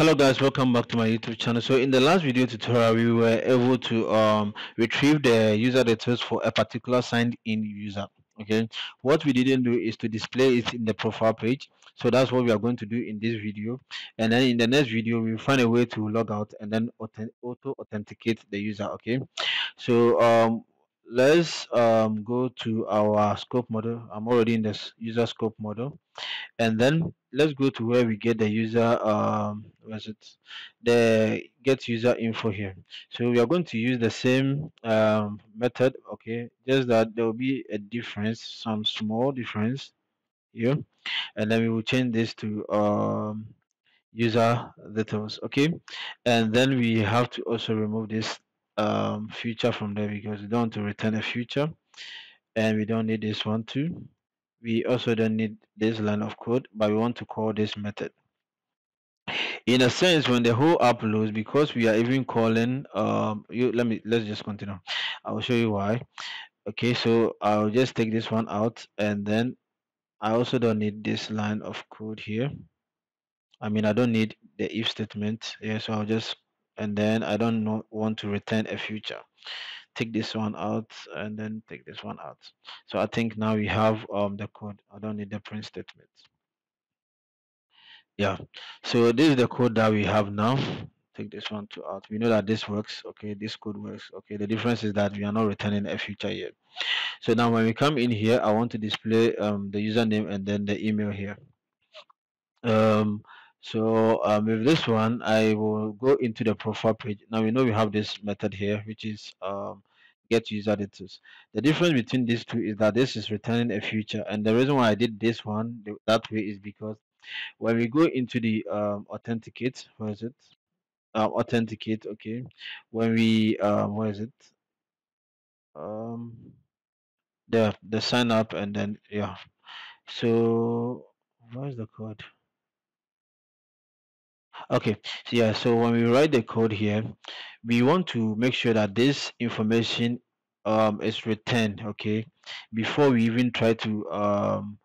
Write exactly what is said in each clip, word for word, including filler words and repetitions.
Hello guys, welcome back to my YouTube channel. So in the last video tutorial, we were able to um retrieve the user details for a particular signed in user. Okay, what we didn't do is to display it in the profile page, so that's what we are going to do in this video. And then in the next video, we'll find a way to log out and then auto authenticate the user. Okay, so um let's um go to our scope model. I'm already in this user scope model, and then let's go to where we get the user um where's it the get user info here. So we are going to use the same um method, okay, just that there will be a difference, some small difference here, and then we will change this to um user details. Okay, and then we have to also remove this um future from there, because we don't want to return a future, and we don't need this one too. We also don't need this line of code, but we want to call this method. In a sense, when the whole app loads, because we are even calling um you let me let's just continue. I will show you why. Okay, so I'll just take this one out, and then I also don't need this line of code here. I mean, I don't need the if statement. Yeah, so I'll just and then I don't know, want to return a future. Take this one out, and then take this one out. So I think now we have um the code. I don't need the print statement. Yeah, so this is the code that we have now. Take this one to out. We know that this works. Okay, this code works. Okay, the difference is that we are not returning a future yet. So now when we come in here, I want to display um the username and then the email here. Um, so um, with this one, I will go into the profile page. Now we know we have this method here, which is um, get user details. The difference between these two is that this is returning a future, and the reason why I did this one that way is because when we go into the um, authenticate, where is it? Uh, authenticate. Okay, when we um, where is it? Um, the the sign up, and then yeah. So where is the code? Okay, so yeah, so when we write the code here, we want to make sure that this information um is returned, okay, before we even try to um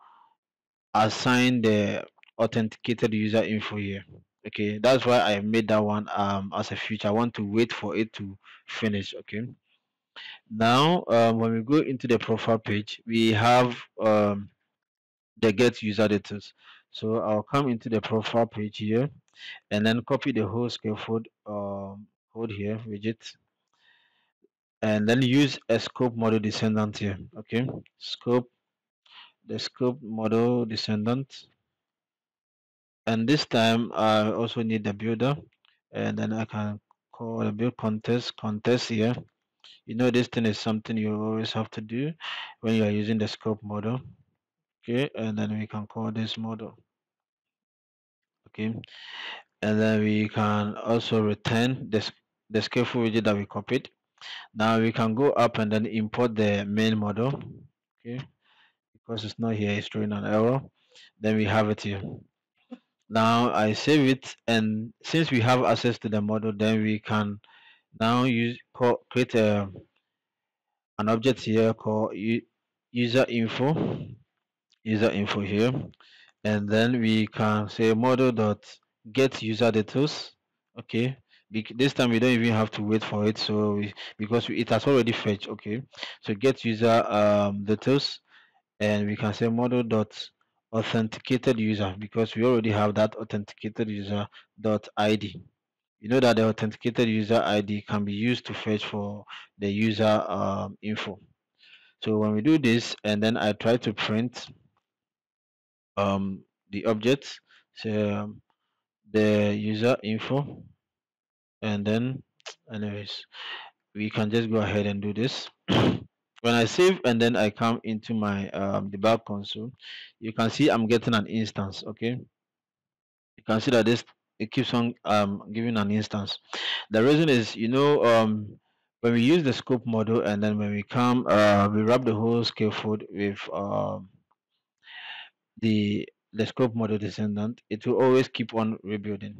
assign the authenticated user info here. Okay, that's why I made that one um as a future. I want to wait for it to finish. Okay, now um, when we go into the profile page, we have um the get user details. So I'll come into the profile page here, and then copy the whole scaffold um, code here, widget, and then use a scope model descendant here. Okay, scope, the scope model descendant, and this time I also need the builder, and then I can call the build contest contest here. You know, this thing is something you always have to do when you are using the scope model. Okay, and then we can call this model. Okay, and then we can also return this the scaffold widget that we copied. Now we can go up and then import the main model. Okay, because it's not here, it's throwing an error. Then we have it here. Now I save it, and since we have access to the model, then we can now use call, create a an object here called user info user info here. And then we can say model dot get user details. Okay, this time we don't even have to wait for it, so we, because we, it has already fetched. Okay, so get user um, details, and we can say model dot authenticated user, because we already have that authenticated user dot I D. You know that the authenticated user I D can be used to fetch for the user um, info. So when we do this, and then I try to print um the object, so um, the user info, and then anyways we can just go ahead and do this. When I save and then I come into my um debug console, you can see I'm getting an instance. Okay, you can see that this it keeps on um giving an instance. The reason is, you know, um when we use the scope model, and then when we come uh we wrap the whole scaffold with um the the scope model descendant, it will always keep on rebuilding.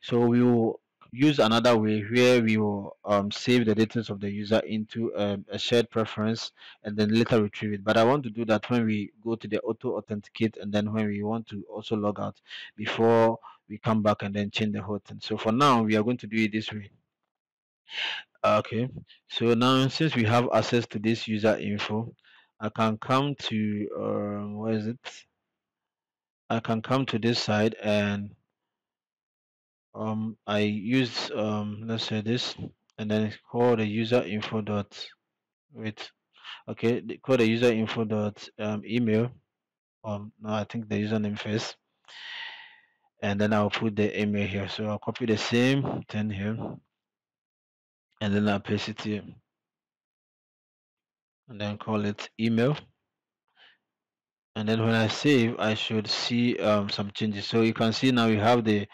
So we will use another way where we will um, save the details of the user into um, a shared preference and then later retrieve it. But I want to do that when we go to the auto authenticate, and then when we want to also log out before we come back and then change the whole thing. So for now we are going to do it this way. Okay, so now since we have access to this user info, I can come to um, where is it? I can come to this side and um I use um let's say this, and then it's called the user info dot wait okay call the user info dot um email. Um no, I think the username first, and then I'll put the email here. So I'll copy the same thing here and then I'll paste it here and then call it email. And then when I save, I should see um some changes. So you can see now you have the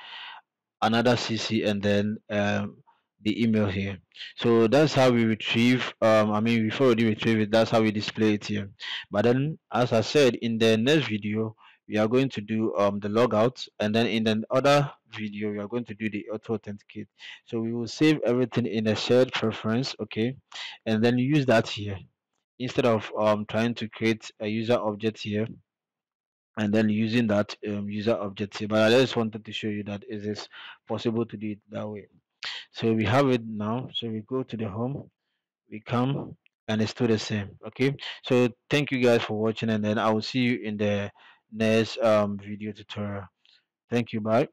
another C C and then um, the email here. So that's how we retrieve, um, I mean before we retrieve it, that's how we display it here. But then as I said, in the next video we are going to do um, the logout, and then in the other video we are going to do the auto authenticate. So we will save everything in a shared preference, okay, and then use that here instead of um, trying to create a user object here and then using that um, user object here. But I just wanted to show you that it is possible to do it that way. So we have it now. So we go to the home, we come, and it's still the same. Okay, so thank you guys for watching, and then I will see you in the next um video tutorial. Thank you, bye.